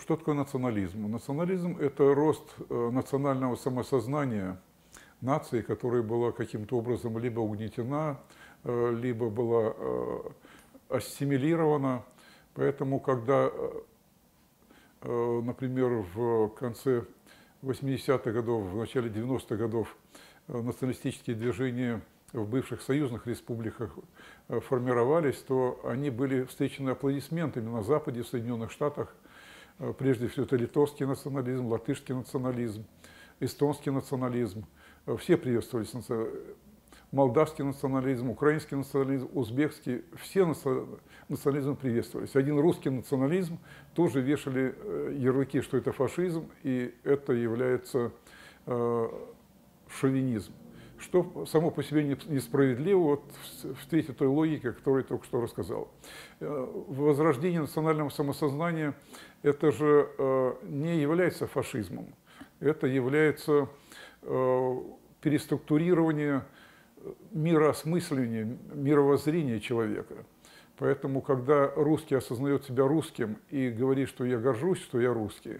Что такое национализм? Национализм – это рост национального самосознания нации, которая была каким-то образом либо угнетена, либо была ассимилирована. Поэтому, когда, например, в конце 80-х годов, в начале 90-х годов националистические движения в бывших союзных республиках формировались, то они были встречены аплодисментами на Западе, в Соединенных Штатах. Прежде всего, это литовский национализм, латышский национализм, эстонский национализм. Все приветствовались. Молдавский национализм, украинский национализм, узбекский, все национализмы приветствовались. Один русский национализм тоже вешали ярлыки, что это фашизм, и это является шовинизм. Что само по себе несправедливо вот, в свете той логики, о которой я только что рассказал. Возрождение национального самосознания это же не является фашизмом, это является переструктурирование мироосмысления, мировоззрения человека. Поэтому, когда русский осознает себя русским и говорит, что я горжусь, что я русский,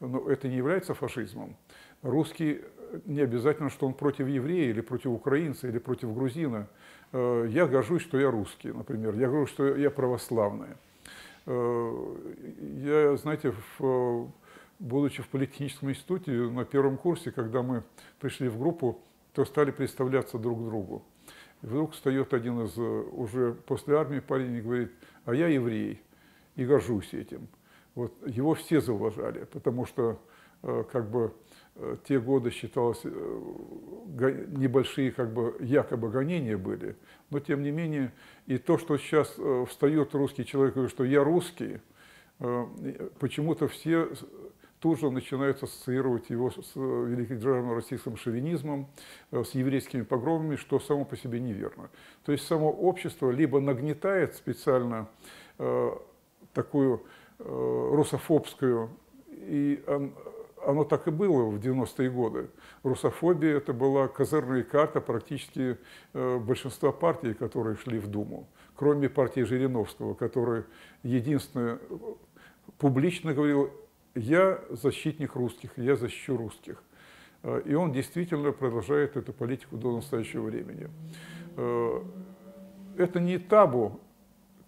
но это не является фашизмом. Русский не обязательно, что он против еврея, или против украинца, или против грузина. Я горжусь, что я русский, например. Я горжусь, что я православный. Я, знаете, будучи в политехническом институте, на первом курсе, когда мы пришли в группу, то стали представляться друг другу. И вдруг встает один из уже после армии парень и говорит, а я еврей, и горжусь этим. Вот, его все зауважали, потому что как бы те годы считалось, небольшие как бы якобы гонения были, но тем не менее, и то, что сейчас встает русский человек и говорит, что я русский, почему-то все тут же начинают ассоциировать его с великодержавным российским шовинизмом, с еврейскими погромами, что само по себе неверно. То есть само общество либо нагнетает специально такую русофобскую, и оно так и было в 90-е годы. Русофобия – это была козырная карта практически большинства партий, которые шли в Думу, кроме партии Жириновского, который единственное публично говорил, я защитник русских, я защищу русских. И он действительно продолжает эту политику до настоящего времени. Это не табу,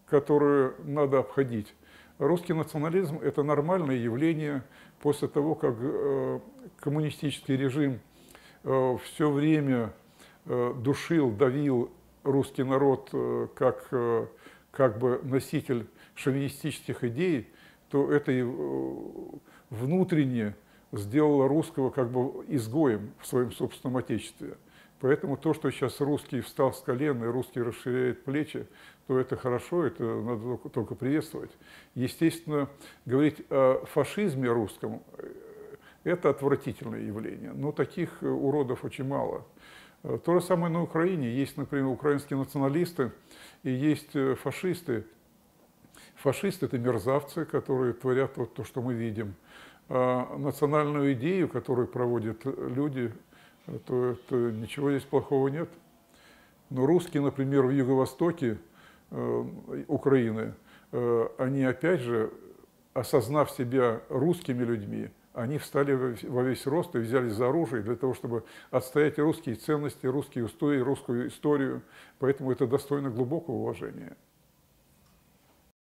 которую надо обходить. Русский национализм – это нормальное явление после того, как коммунистический режим все время душил, давил русский народ как бы носитель шовинистических идей, то это и внутренне сделало русского как бы изгоем в своем собственном отечестве. Поэтому то, что сейчас русский встал с колен и русский расширяет плечи, то это хорошо, это надо только приветствовать. Естественно, говорить о фашизме русском – это отвратительное явление, но таких уродов очень мало. То же самое на Украине. Есть, например, украинские националисты и есть фашисты. Фашисты – это мерзавцы, которые творят вот то, что мы видим. А национальную идею, которую проводят люди, то это, ничего здесь плохого нет. Но русские, например, в юго-востоке Украины, они опять же, осознав себя русскими людьми, они встали во весь рост и взялись за оружие для того, чтобы отстоять русские ценности, русские устои, русскую историю. Поэтому это достойно глубокого уважения.